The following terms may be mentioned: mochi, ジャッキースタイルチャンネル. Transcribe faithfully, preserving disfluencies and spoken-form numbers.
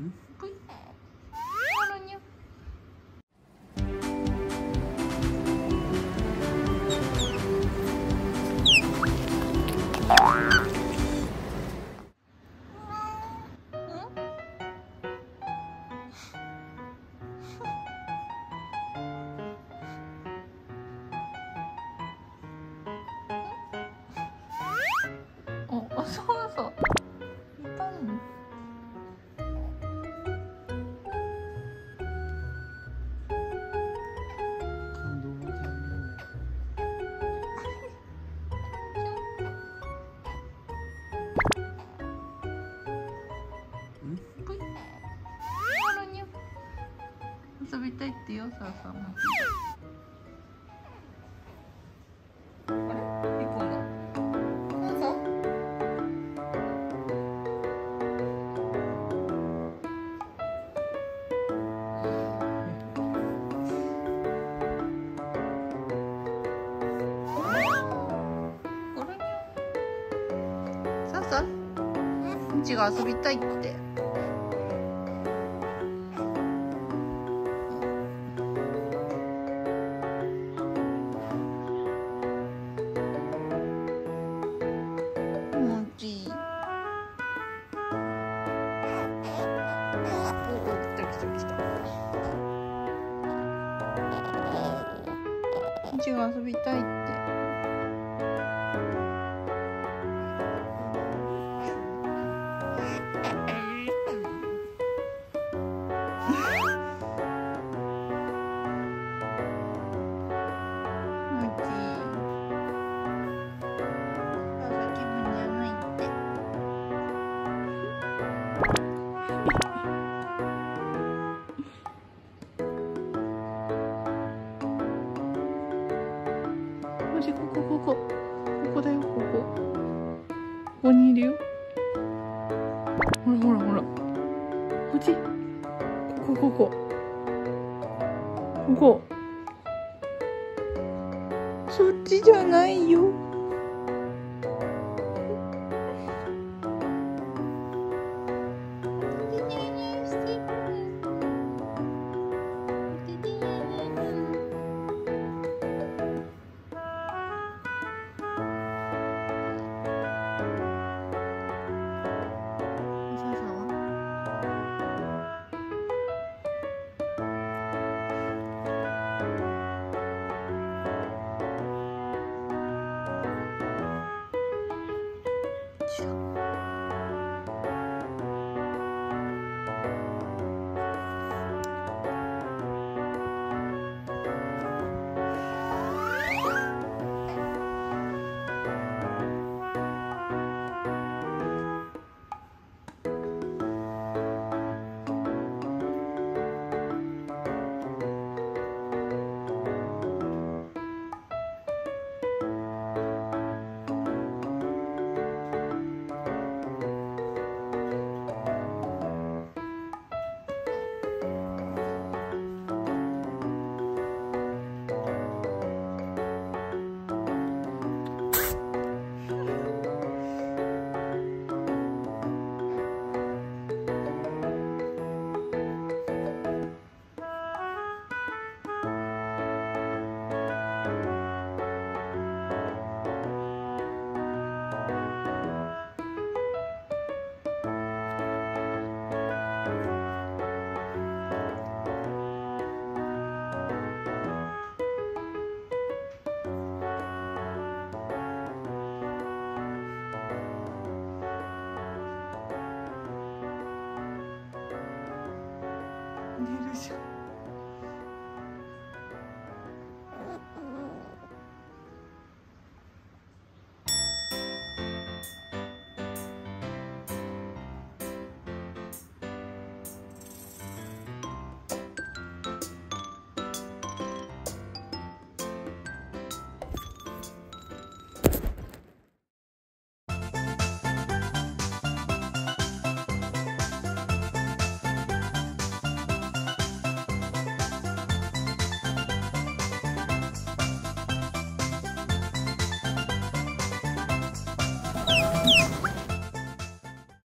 응? 서서 일단은 너무遊びたいってよ、さあさあ。うちが遊びたいって。もち。お、来た来た来た。うちが遊びたいって。ここにいるよ。ほらほらほら。こっち。ここここ。ここ。そっちじゃないよ。